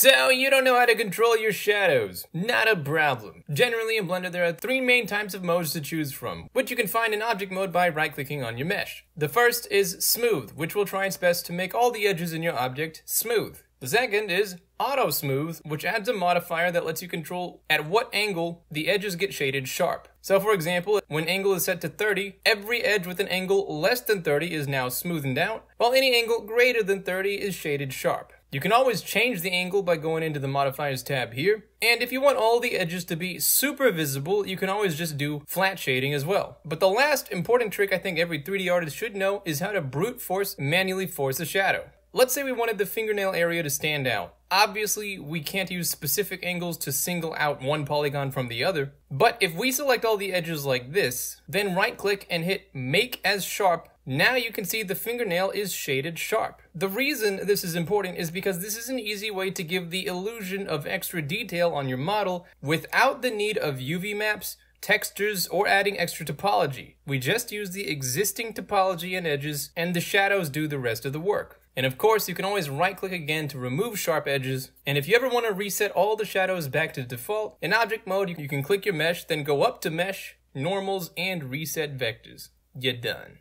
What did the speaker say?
So you don't know how to control your shadows. Not a problem. Generally in Blender there are three main types of modes to choose from, which you can find in object mode by right-clicking on your mesh. The first is smooth, which will try its best to make all the edges in your object smooth. The second is auto smooth, which adds a modifier that lets you control at what angle the edges get shaded sharp. So for example, when angle is set to 30, every edge with an angle less than 30 is now smoothened out, while any angle greater than 30 is shaded sharp. You can always change the angle by going into the modifiers tab here. And if you want all the edges to be super visible, you can always just do flat shading as well. But the last important trick I think every 3D artist should know is how to manually force a shadow. Let's say we wanted the fingernail area to stand out. Obviously, we can't use specific angles to single out one polygon from the other, but if we select all the edges like this, then right-click and hit Make as Sharp, now you can see the fingernail is shaded sharp. The reason this is important is because this is an easy way to give the illusion of extra detail on your model without the need of UV maps, textures, or adding extra topology. We just use the existing topology and edges, and the shadows do the rest of the work. And of course, you can always right-click again to remove sharp edges. And if you ever want to reset all the shadows back to default, in object mode, you can click your mesh, then go up to mesh, normals, and reset vectors. You're done.